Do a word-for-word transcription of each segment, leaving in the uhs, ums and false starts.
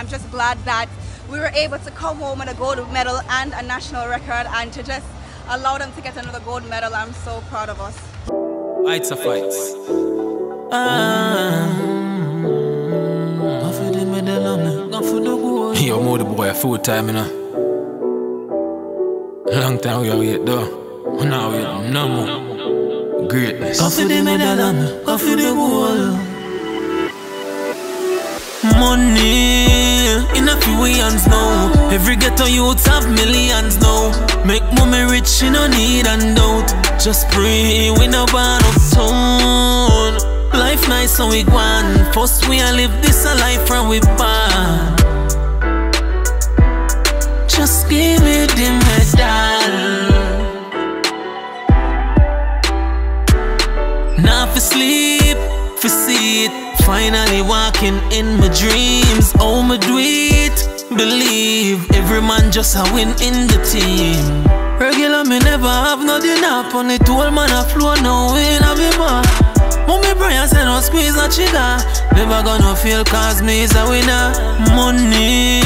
I'm just glad that we were able to come home with a gold medal and a national record, and to just allow them to get another gold medal. I'm so proud of us. Heights of Heights. Yo, more the boy, full time, you know. Long time we are here, though. Now we are no more. Greatness. Go for the medal, go for the gold. Money in a few hands now. Every ghetto youth have millions now. Make mommy rich, you no need and doubt. Just pray we no born of sound. Life nice so we gone. First we a live this a life from we born. Just give me the medal. Now for sleep, for see it. Finally walking in my dreams. Oh, my do it, believe. Every man just a win in the team. Regular me never have nothing up on it. Old man a flow no win a be more. Mommy prayer say no squeeze a chica. Never gonna feel cause me is a winner. Money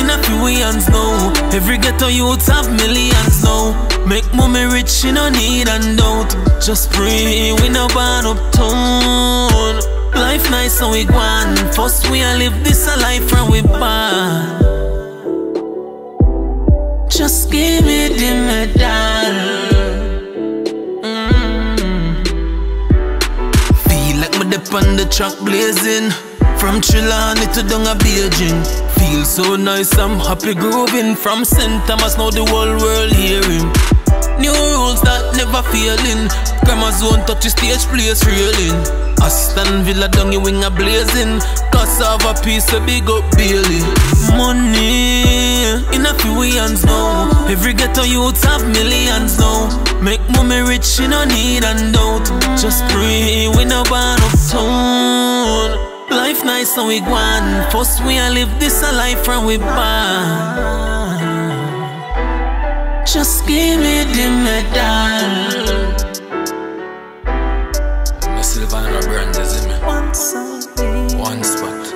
in a few hands now. Every ghetto youth have millions now. Make mommy rich, you no need and doubt. Just pray we no born uptown. Life nice so we gone. First we a live this a life from we born. Just give me the medal. mm. Feel like me dip on the track blazing. From Trelawny to down a Beijing. Feel so nice, I'm happy grooving. From St Thomas now the whole world hearing. New rules that never failing. Grandma's own touchy stage place reeling. Aston Villa down your wing a blazing. Cassava piece a big up Bailey. Money in a few hands now. Every ghetto youth have millions now. Make mommy rich, you no need and doubt. Just pray we no born uptown. Life nice so we gone. First we a live this a life from we born. Just give me the medal. My silver and my bronze is in me. One spot.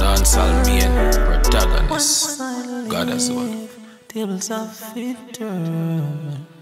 Dance all me and protagonist. God as well. Tables of eternity.